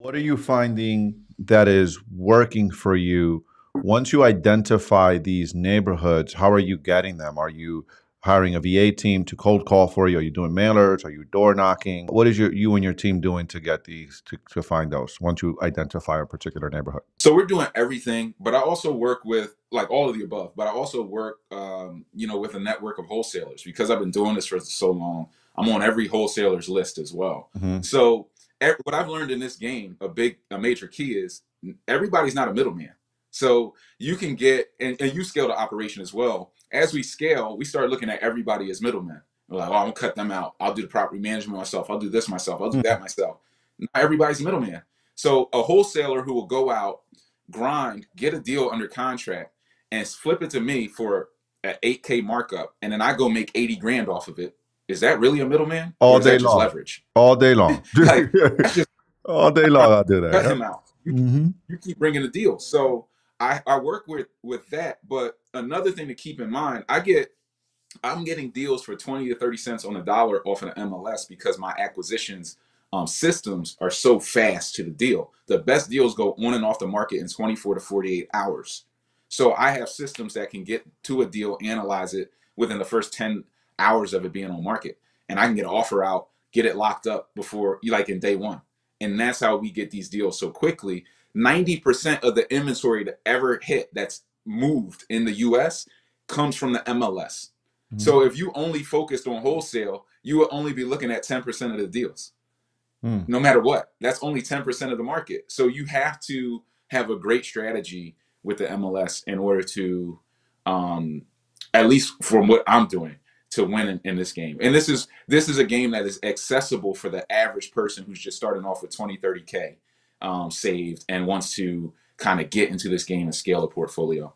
What are you finding that is working for you? Once you identify these neighborhoods, how are you getting them? Are you hiring a VA team to cold call for you? Are you doing mailers? Are you door knocking? What is you and your team doing to get these, to find those once you identify a particular neighborhood? So we're doing everything, but I also work with like all of the above, but I also work, you know, with a network of wholesalers because I've been doing this for so long. I'm on every wholesaler's list as well. Mm-hmm. So what I've learned in this game, a major key is everybody's not a middleman. So you can get, and you scale the operation as well. As we scale, we start looking at everybody as middlemen. We're like, oh, I'm gonna cut them out. I'll do the property management myself. I'll do this myself. I'll do that myself. Not everybody's middleman. So a wholesaler who will go out, grind, get a deal under contract and flip it to me for an 8K markup. And then I go make 80 grand off of it. Is that really a middleman? All day long. Leverage? All day long. Like, just, all day long I'll do that. Cut him out. You keep bringing the deal. So I work with that. But another thing to keep in mind, I'm getting deals for 20 to 30 cents on the dollar off of the MLS because my acquisitions systems are so fast to the deal. The best deals go on and off the market in 24 to 48 hours. So I have systems that can get to a deal, analyze it within the first 10 hours of it being on market, and I can get an offer out, get it locked up before, like in day one. And that's how we get these deals so quickly. 90% of the inventory to ever hit that's moved in the US comes from the MLS. Mm-hmm. So if you only focused on wholesale, you would only be looking at 10% of the deals, no matter what. That's only 10% of the market. So you have to have a great strategy with the MLS in order to, at least from what I'm doing, to win in this game. And this is a game that is accessible for the average person who's just starting off with 20, 30K saved and wants to kind of get into this game and scale a portfolio.